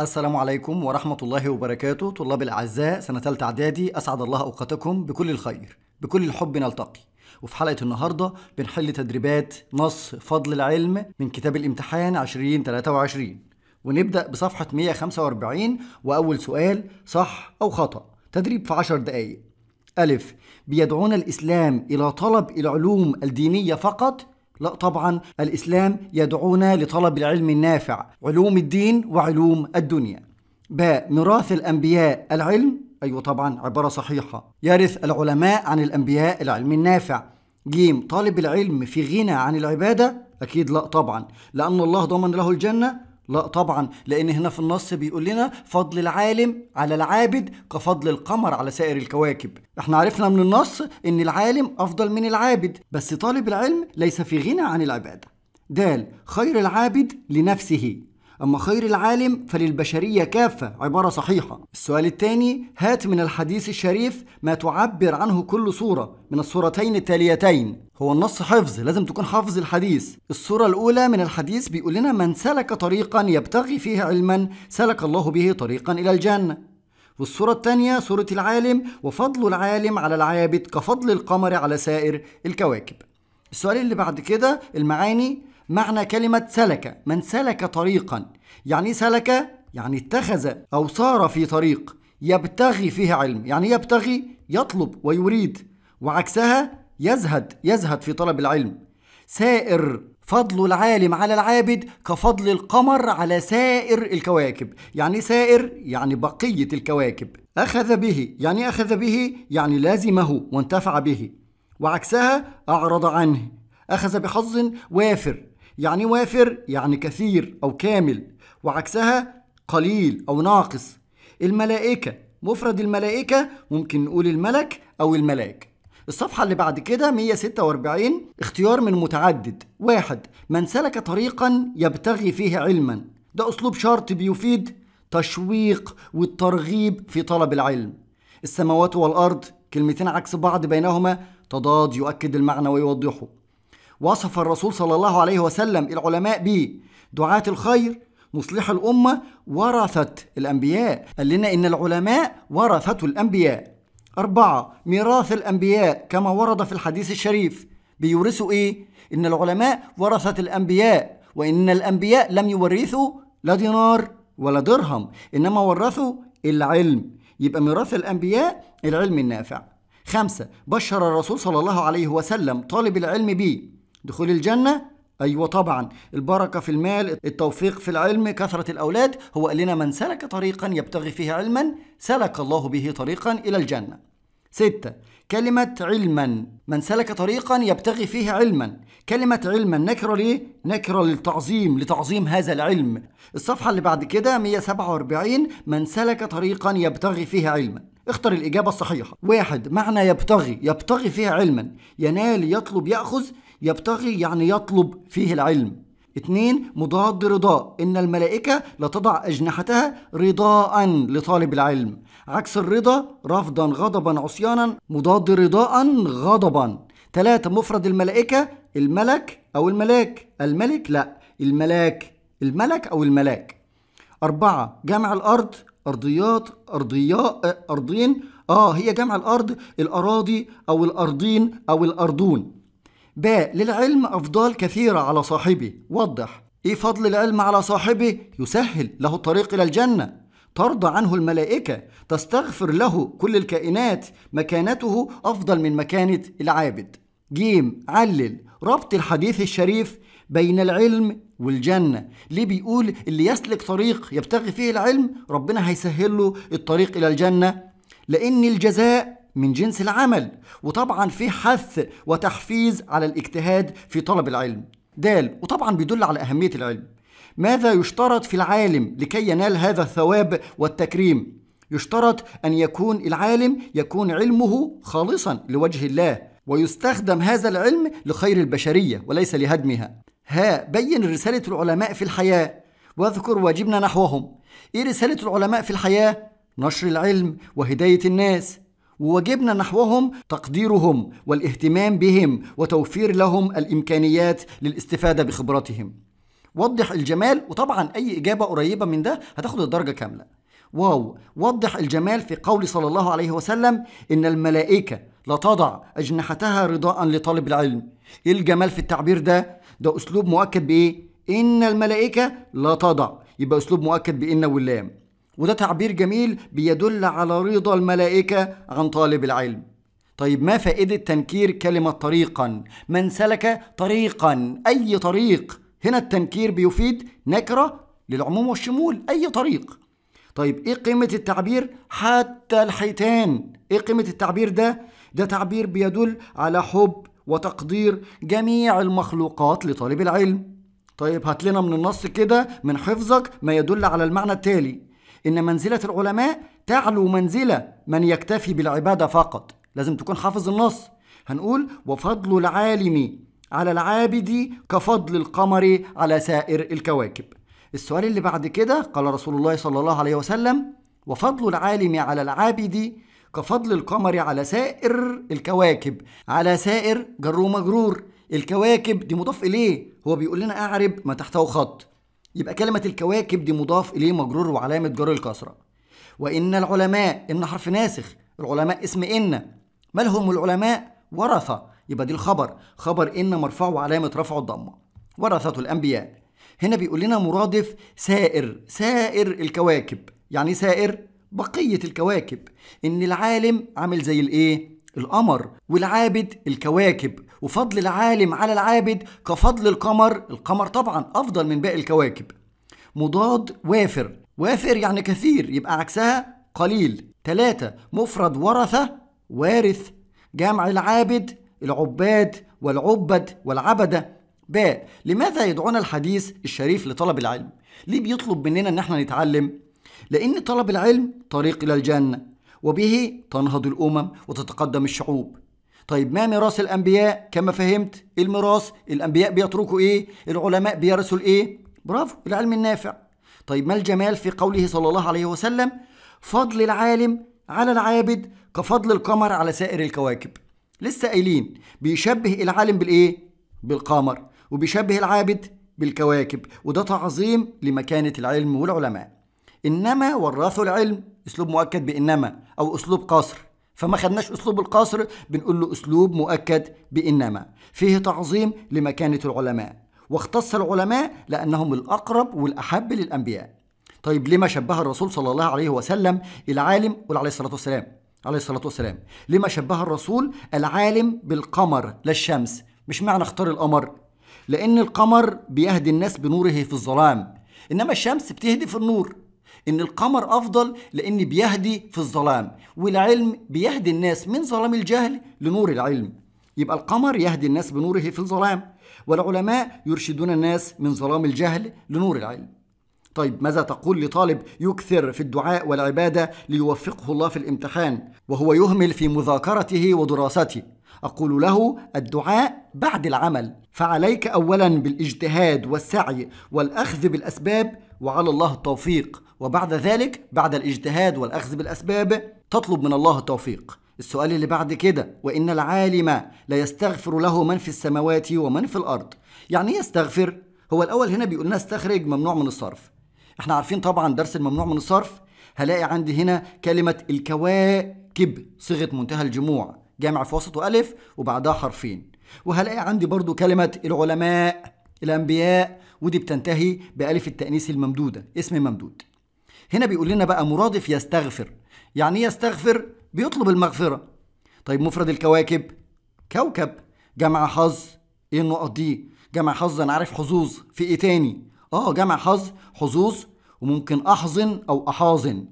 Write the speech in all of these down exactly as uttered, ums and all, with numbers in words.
السلام عليكم ورحمة الله وبركاته. طلاب الأعزاء سنة ثالثة إعدادي، أسعد الله أوقاتكم بكل الخير، بكل الحب نلتقي. وفي حلقة النهاردة بنحل تدريبات نص فضل العلم من كتاب الامتحان عشرين ثلاثة وعشرين، ونبدأ بصفحة مئة وخمسة وأربعين. وأول سؤال صح أو خطأ، تدريب في عشر دقايق. ألف، بيدعونا الإسلام إلى طلب العلوم الدينية فقط؟ لا طبعا، الإسلام يدعونا لطلب العلم النافع، علوم الدين وعلوم الدنيا. ب، ميراث الأنبياء العلم؟ أيوة طبعا، عبارة صحيحة، يرث العلماء عن الأنبياء العلم النافع. ج، طالب العلم في غنى عن العبادة؟ أكيد لا طبعا، لأن الله ضمن له الجنة؟ لا طبعا، لأن هنا في النص بيقول لنا فضل العالم على العابد كفضل القمر على سائر الكواكب. احنا عرفنا من النص ان العالم افضل من العابد، بس طالب العلم ليس في غنى عن العبادة. د، خير العابد لنفسه، اما خير العالم فللبشرية كافة، عبارة صحيحة. السؤال الثاني، هات من الحديث الشريف ما تعبر عنه كل صورة من الصورتين التاليتين. هو النص حفظ، لازم تكون حافظ الحديث. الصورة الأولى من الحديث بيقول لنا من سلك طريقا يبتغي فيه علما سلك الله به طريقا إلى الجنة. والصورة الثانية صورة العالم وفضل العالم على العابد كفضل القمر على سائر الكواكب. السؤال اللي بعد كده المعاني، معنى كلمة سلك، من سلك طريقا، يعني سلك يعني اتخذ أو صار في طريق يبتغي فيه علم، يعني يبتغي يطلب ويريد، وعكسها يزهد، يزهد في طلب العلم. سائر، فضل العالم على العابد كفضل القمر على سائر الكواكب، يعني سائر يعني بقية الكواكب. أخذ به، يعني أخذ به يعني لازمه وانتفع به، وعكسها أعرض عنه، أخذ بحظ وافر، يعني وافر يعني كثير أو كامل، وعكسها قليل أو ناقص. الملائكة، مفرد الملائكة، ممكن نقول الملك أو الملاك. الصفحة اللي بعد كده مئة وستة وأربعين، اختيار من متعدد. واحد، من سلك طريقا يبتغي فيه علما، ده أسلوب شرط بيفيد تشويق والترغيب في طلب العلم. السماوات والأرض، كلمتين عكس بعض بينهما تضاد يؤكد المعنى ويوضحه. وصف الرسول صلى الله عليه وسلم العلماء ب دعاة الخير، مصلح الأمة، ورثة الأنبياء، قال لنا إن العلماء ورثة الأنبياء. أربعة، ميراث الأنبياء كما ورد في الحديث الشريف، بيورثوا إيه؟ إن العلماء ورثة الأنبياء، وإن الأنبياء لم يورثوا لا دينار ولا درهم، إنما ورثوا العلم، يبقى ميراث الأنبياء العلم النافع. خمسة، بشر الرسول صلى الله عليه وسلم طالب العلم بيه دخول الجنة؟ أيوة طبعا، البركة في المال، التوفيق في العلم، كثرة الأولاد. هو قال لنا من سلك طريقا يبتغي فيه علما سلك الله به طريقا إلى الجنة. ستة، كلمة علما، من سلك طريقا يبتغي فيه علما، كلمة علما نكرة ليه؟ نكرة للتعظيم، لتعظيم هذا العلم. الصفحة اللي بعد كده مئة وسبعة وأربعين، من سلك طريقا يبتغي فيه علما، اختر الإجابة الصحيحة. واحد، معنى يبتغي، يبتغي فيه علما، ينال، يطلب، يأخذ، يبتغي يعني يطلب فيه العلم. اثنين، مضاد رضاء، إن الملائكة لتضع أجنحتها رضاء لطالب العلم، عكس الرضا رفضا، غضبا، عصيانا، مضاد رضاء غضبا. ثلاثة، مفرد الملائكة الملك أو الملاك، الملك لا الملاك، الملك أو الملاك. أربعة، جمع الأرض، أرضيات، أرضياء، أرضين، آه هي جمع الأرض، الأراضي أو الأرضين أو الأرضون. ب، للعلم أفضال كثيرة على صاحبه، وضح إيه فضل العلم على صاحبه؟ يسهل له الطريق إلى الجنة، ترضى عنه الملائكة، تستغفر له كل الكائنات، مكانته أفضل من مكانة العابد. ج، علل، ربط الحديث الشريف بين العلم والجنة، ليه بيقول اللي يسلك طريق يبتغي فيه العلم ربنا هيسهل له الطريق إلى الجنة؟ لأن الجزاء من جنس العمل، وطبعا في حث وتحفيز على الاجتهاد في طلب العلم. د، وطبعا بيدل على أهمية العلم. ماذا يشترط في العالم لكي ينال هذا الثواب والتكريم؟ يشترط أن يكون العالم يكون علمه خالصا لوجه الله، ويستخدم هذا العلم لخير البشرية وليس لهدمها. ها، بين رسالة العلماء في الحياة واذكر واجبنا نحوهم. إيه رسالة العلماء في الحياة؟ نشر العلم وهداية الناس، وواجبنا نحوهم تقديرهم والاهتمام بهم وتوفير لهم الإمكانيات للاستفادة بخبرتهم. وضح الجمال، وطبعا أي إجابة قريبة من ده هتاخد الدرجة كاملة. واو، وضح الجمال في قول صلى الله عليه وسلم إن الملائكة لا تضع أجنحتها رضاء لطالب العلم. إيه الجمال في التعبير ده؟ ده أسلوب مؤكد بإيه؟ إن الملائكة لا تضع، يبقى أسلوب مؤكد بإن واللام، وده تعبير جميل بيدل على رضا الملائكة عن طالب العلم. طيب ما فائدة تنكير كلمة طريقا؟ من سلك طريقا، أي طريق. هنا التنكير بيفيد نكرة للعموم والشمول، أي طريق. طيب إيه قيمة التعبير حتى الحيتان؟ إيه قيمة التعبير ده؟ ده تعبير بيدل على حب وتقدير جميع المخلوقات لطالب العلم. طيب هات لنا من النص كده من حفظك ما يدل على المعنى التالي: إن منزلة العلماء تعلو منزلة من يكتفي بالعبادة فقط. لازم تكون حافظ النص. هنقول: وفضل العالم على العابد كفضل القمر على سائر الكواكب. السؤال اللي بعد كده قال رسول الله صلى الله عليه وسلم: وفضل العالم على العابد كفضل القمر على سائر الكواكب. على سائر جر ومجرور، الكواكب دي مضاف إليه، هو بيقول لنا أعرب ما تحته خط، يبقى كلمة الكواكب دي مضاف إليه مجرور وعلامة جر الكسرة. وإن العلماء، إن حرف ناسخ، العلماء اسم إن. ما هم العلماء؟ ورثة، يبقى دي الخبر، خبر إن مرفوع وعلامة رفعه الضمة، ورثة الأنبياء. هنا بيقول لنا مرادف سائر، سائر الكواكب، يعني سائر بقية الكواكب. إن العالم عامل زي الإيه؟ القمر، والعابد الكواكب، وفضل العالم على العابد كفضل القمر، القمر طبعا أفضل من باقي الكواكب. مضاد وافر، وافر يعني كثير، يبقى عكسها قليل. ثلاثة مفرد ورثة وارث، جمع العابد العباد والعبد والعبدة. باء، لماذا يدعونا الحديث الشريف لطلب العلم؟ ليه بيطلب مننا ان احنا نتعلم؟ لأن طلب العلم طريق إلى الجنة، وبه تنهض الأمم وتتقدم الشعوب. طيب ما ميراث الأنبياء؟ كما فهمت الميراث، الأنبياء بيتركوا إيه؟ العلماء بيرثوا الإيه؟ برافو، العلم النافع. طيب ما الجمال في قوله صلى الله عليه وسلم: فضل العالم على العابد كفضل القمر على سائر الكواكب. لسه قايلين بيشبه العالم بالإيه؟ بالقمر، وبيشبه العابد بالكواكب، وده تعظيم لمكانة العلم والعلماء. إنما ورثوا العلم، أسلوب مؤكد بإنما أو أسلوب قصر، فما خدناش أسلوب القصر، بنقول له أسلوب مؤكد بإنما، فيه تعظيم لمكانة العلماء، واختص العلماء لأنهم الأقرب والأحب للأنبياء. طيب لما شبه الرسول صلى الله عليه وسلم العالم عليه الصلاة والسلام عليه الصلاة والسلام لما شبه الرسول العالم بالقمر لا الشمس؟ مش معنى اختار القمر، لأن القمر بيهدي الناس بنوره في الظلام، إنما الشمس بتهدي في النور. إن القمر أفضل لأن بيهدي في الظلام، والعلم بيهدي الناس من ظلام الجهل لنور العلم، يبقى القمر يهدي الناس بنوره في الظلام، والعلماء يرشدون الناس من ظلام الجهل لنور العلم. طيب ماذا تقول لطالب يكثر في الدعاء والعبادة ليوفقه الله في الامتحان وهو يهمل في مذاكرته ودراسته؟ أقول له: الدعاء بعد العمل، فعليك أولا بالاجتهاد والسعي والأخذ بالأسباب، وعلى الله التوفيق، وبعد ذلك بعد الاجتهاد والأخذ بالأسباب تطلب من الله التوفيق. السؤال اللي بعد كده: وإن العالم لا يستغفر له من في السماوات ومن في الأرض. يعني إيه يستغفر؟ هو الأول هنا بيقول لنا استخرج ممنوع من الصرف، احنا عارفين طبعا درس الممنوع من الصرف. هلاقي عندي هنا كلمة الكواكب صيغة منتهى الجموع، جامع في وسطه ألف وبعدها حرفين، وهلاقي عندي برضو كلمة العلماء الأنبياء، ودي بتنتهي بألف التأنيث الممدودة، اسم ممدود. هنا بيقول لنا بقى مرادف يستغفر، يعني يستغفر بيطلب المغفرة. طيب مفرد الكواكب كوكب، جمع حظ، ايه النقط دي؟ جمع حظ انا عارف حظوظ، في ايه تاني؟ اه جمع حظ حظوظ، وممكن احظن او احاظن.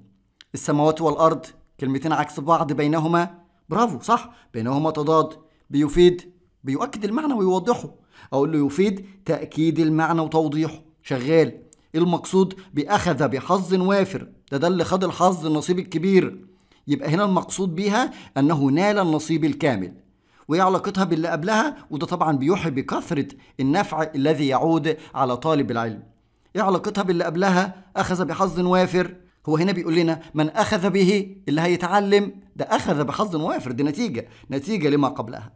السماوات والارض كلمتين عكس بعض، بينهما برافو صح، بينهما تضاد، بيفيد بيؤكد المعنى ويوضحه، اقول له يفيد تأكيد المعنى وتوضيحه. شغال. المقصود بأخذ بحظ وافر، ده ده اللي خد الحظ النصيب الكبير، يبقى هنا المقصود بيها أنه نال النصيب الكامل. وإيه علاقتها باللي قبلها؟ وده طبعا بيوحي بكثرة النفع الذي يعود على طالب العلم. إيه علاقتها باللي قبلها؟ أخذ بحظ وافر، هو هنا بيقول لنا من أخذ به، اللي هيتعلم ده أخذ بحظ وافر، دي نتيجة نتيجة لما قبلها.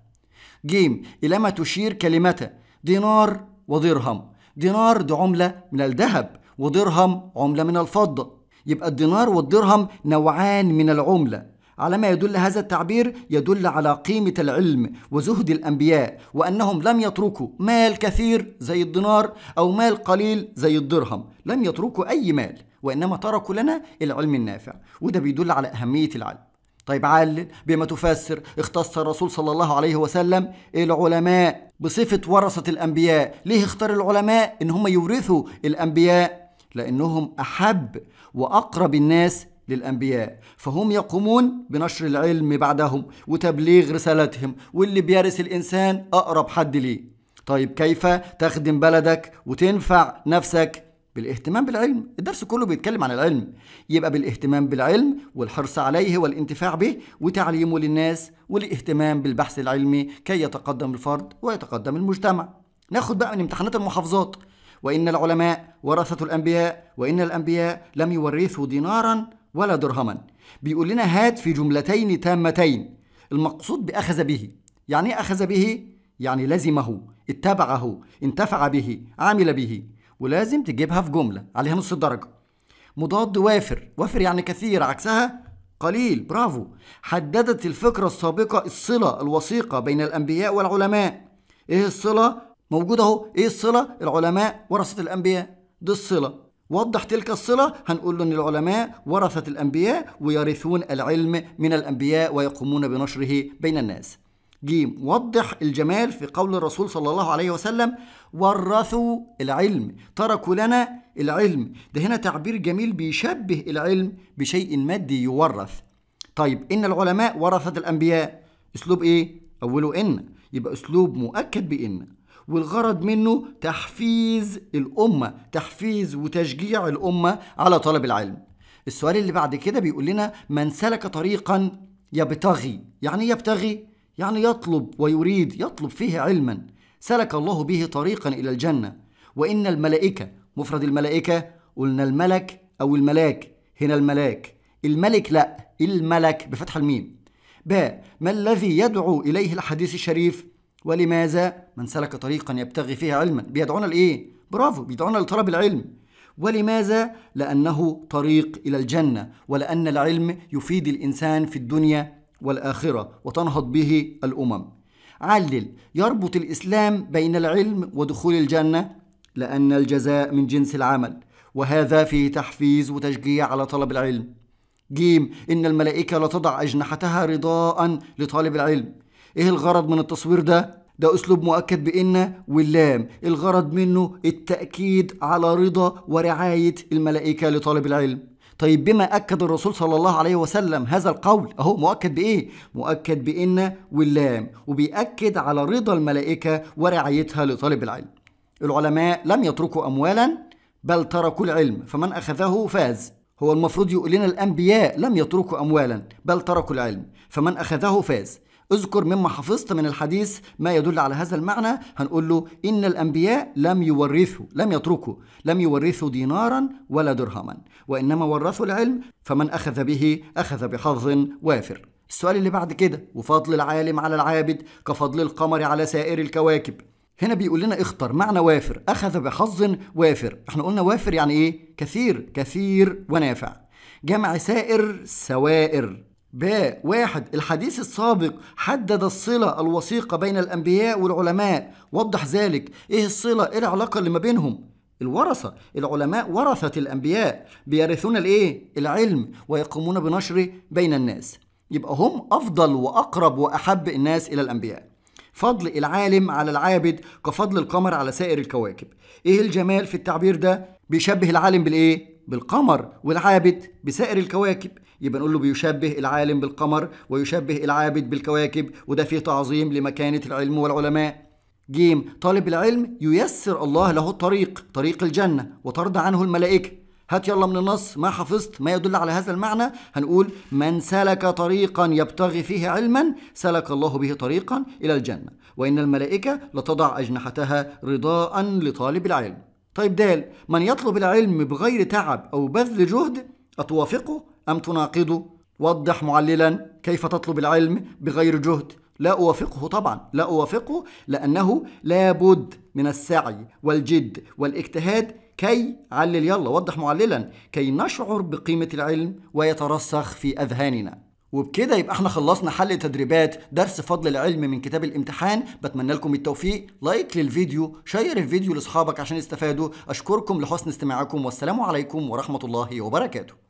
جيم، إلى ما تشير كلمته دينار ودرهم، دينار دي عملة من الذهب ودرهم عملة من الفضة، يبقى الدينار والدرهم نوعان من العملة. على ما يدل هذا التعبير يدل على قيمة العلم وزهد الأنبياء، وأنهم لم يتركوا مال كثير زي الدينار أو مال قليل زي الدرهم، لم يتركوا أي مال، وإنما تركوا لنا العلم النافع، وده بيدل على أهمية العلم. طيب علل بما تفسر اختص الرسول صلى الله عليه وسلم العلماء بصفة ورثة الأنبياء. ليه اختار العلماء إن هم يورثوا الأنبياء؟ لأنهم أحب وأقرب الناس للأنبياء، فهم يقومون بنشر العلم بعدهم وتبليغ رسالتهم، واللي بيرث الإنسان أقرب حد ليه. طيب كيف تخدم بلدك وتنفع نفسك؟ بالاهتمام بالعلم. الدرس كله بيتكلم عن العلم، يبقى بالاهتمام بالعلم والحرص عليه والانتفاع به وتعليمه للناس والاهتمام بالبحث العلمي كي يتقدم الفرد ويتقدم المجتمع. ناخد بقى من امتحانات المحافظات. وإن العلماء ورثة الأنبياء، وإن الأنبياء لم يورثوا دينارا ولا درهما. بيقول لنا هات في جملتين تامتين المقصود بأخذ به. يعني إيه أخذ به؟ يعني لزمه، اتبعه، انتفع به، عمل به. ولازم تجيبها في جملة عليها نص الدرجة. مضاد وافر، وافر يعني كثير، عكسها قليل. برافو. حددت الفكرة السابقة الصلة الوثيقة بين الأنبياء والعلماء. إيه الصلة؟ موجودة أهو. إيه الصلة؟ العلماء ورثة الأنبياء، دي الصلة. وضح تلك الصلة، هنقول له إن العلماء ورثة الأنبياء ويرثون العلم من الأنبياء ويقومون بنشره بين الناس. جيم، وضح الجمال في قول الرسول صلى الله عليه وسلم ورثوا العلم، تركوا لنا العلم. ده هنا تعبير جميل بيشبه العلم بشيء مادي يورث. طيب إن العلماء ورثة الأنبياء، أسلوب إيه؟ أوله إن، يبقى أسلوب مؤكد بإن، والغرض منه تحفيز الأمة، تحفيز وتشجيع الأمة على طلب العلم. السؤال اللي بعد كده بيقول لنا من سلك طريقا يبتغي. يعني يبتغي؟ يعني يطلب ويريد، يطلب فيه علما. سلك الله به طريقا إلى الجنة. وإن الملائكة، مفرد الملائكة، قلنا الملك أو الملاك، هنا الملاك. الملك لأ، الملك بفتح الميم. باء، ما الذي يدعو إليه الحديث الشريف؟ ولماذا؟ من سلك طريقا يبتغي فيها علما. بيدعونا لإيه؟ برافو، بيدعونا لطلب العلم. ولماذا؟ لأنه طريق إلى الجنة، ولأن العلم يفيد الإنسان في الدنيا والآخرة وتنهض به الأمم. علل، يربط الإسلام بين العلم ودخول الجنة لأن الجزاء من جنس العمل، وهذا فيه تحفيز وتشجيع على طلب العلم. جيم، إن الملائكة لتضع أجنحتها رضاء لطالب العلم. إيه الغرض من التصوير ده؟ ده أسلوب مؤكد بإن واللام، الغرض منه التأكيد على رضا ورعاية الملائكة لطالب العلم. طيب بما أكد الرسول صلى الله عليه وسلم هذا القول؟ أهو مؤكد بإيه؟ مؤكد بإن واللام، وبيأكد على رضا الملائكة ورعايتها لطالب العلم. العلماء لم يتركوا أموالا بل تركوا العلم، فمن أخذه فاز. هو المفروض يقول لنا الأنبياء لم يتركوا أموالا بل تركوا العلم، فمن أخذه فاز. اذكر مما حفظت من الحديث ما يدل على هذا المعنى، هنقول له إن الأنبياء لم يورثوا، لم يتركوا، لم يورثوا دينارا ولا درهما، وإنما ورثوا العلم، فمن أخذ به أخذ بحظ وافر. السؤال اللي بعد كده، وفضل العالم على العابد كفضل القمر على سائر الكواكب. هنا بيقول لنا اختر معنى وافر، أخذ بحظ وافر. احنا قلنا وافر يعني إيه؟ كثير، كثير ونافع. جمع سائر، سوائر. باء، واحد، الحديث السابق حدد الصلة الوثيقة بين الأنبياء والعلماء، وضح ذلك. إيه الصلة؟ إيه العلاقة اللي ما بينهم؟ الورثة. العلماء ورثة الأنبياء، بيرثون الإيه؟ العلم، ويقومون بنشره بين الناس، يبقى هم أفضل وأقرب وأحب الناس إلى الأنبياء. فضل العالم على العابد كفضل القمر على سائر الكواكب. إيه الجمال في التعبير ده؟ بيشبه العالم بالإيه؟ بالقمر، والعابد بسائر الكواكب. يبقى نقول له بيشبه العالم بالقمر ويشبه العابد بالكواكب، وده فيه تعظيم لمكانة العلم والعلماء. جيم، طالب العلم ييسر الله له الطريق، طريق الجنة، وترضى عنه الملائكة. هات يلا من النص ما حفظت ما يدل على هذا المعنى، هنقول من سلك طريقا يبتغي فيه علما سلك الله به طريقا إلى الجنة، وإن الملائكة لتضع أجنحتها رضاء لطالب العلم. طيب دال، من يطلب العلم بغير تعب أو بذل جهد أتوافقه أم تناقضه؟ وضح معللا كيف تطلب العلم بغير جهد. لا أوافقه طبعا، لا أوافقه، لأنه لابد من السعي والجد والاجتهاد كي علل يلا وضح معللا كي نشعر بقيمة العلم ويترسخ في أذهاننا. وبكده يبقى احنا خلصنا حل تدريبات درس فضل العلم من كتاب الامتحان. بتمنى لكم التوفيق، لايك للفيديو، شير الفيديو لاصحابك عشان يستفادوا. اشكركم لحسن استماعكم، والسلام عليكم ورحمة الله وبركاته.